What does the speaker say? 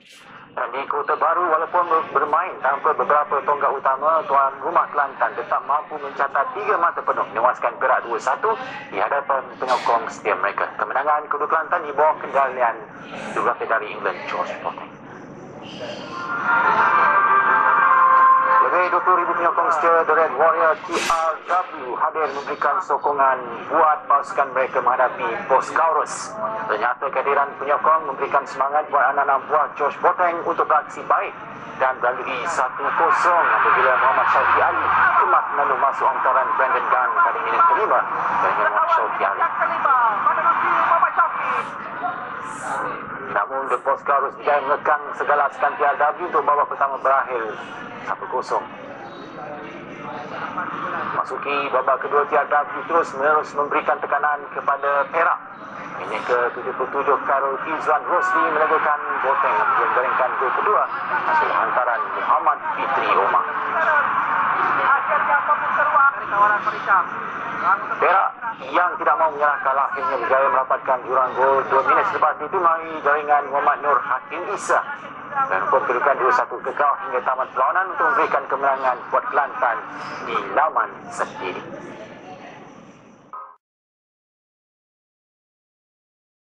Di Kota Baru, walaupun bermain tanpa beberapa tonggak utama, tuan rumah Kelantan tetap mampu mencatat 3 mata penuh menewaskan Perak 2-1 di hadapan penyokong setia mereka. Kemenangan Kota Kelantan di bawah kendalian jurulatih dari England, George Potter. Lebih 20,000 penyokong setia The Red Warriors TRW hadir memberikan sokongan buat pasukan mereka menghadapi Boss Kauros. Ternyata kehadiran penyokong memberikan semangat buat anak-anak buah George Potter untuk beraksi baik dan melalui 1-0 apabila Muhamad Shawky Kemas lalu masuk angkaran Brandon Gunn pada minit kelima dan Muhamad Shawky Namun The Boss Kauros tidak mengekang segala pasukan TRW untuk babak pertama berakhir 1-0. Masuki babak kedua, TRW terus menerus memberikan tekanan kepada Perak. Minit ke-77 Khairul Izuan Rosli melegakan boteng yang menggalakkan gol kedua hasil hantaran Muhammad Fitri. Perak yang tidak mau menyerah kalah akhirnya berjaya merapatkan jurang gol 2 minit selepas ditumai jaringan Muhammad Nur Hakim Isa dan memperlukan 2-1 kekal hingga tamat perlawanan untuk memberikan kemenangan buat Kelantan di laman sendiri.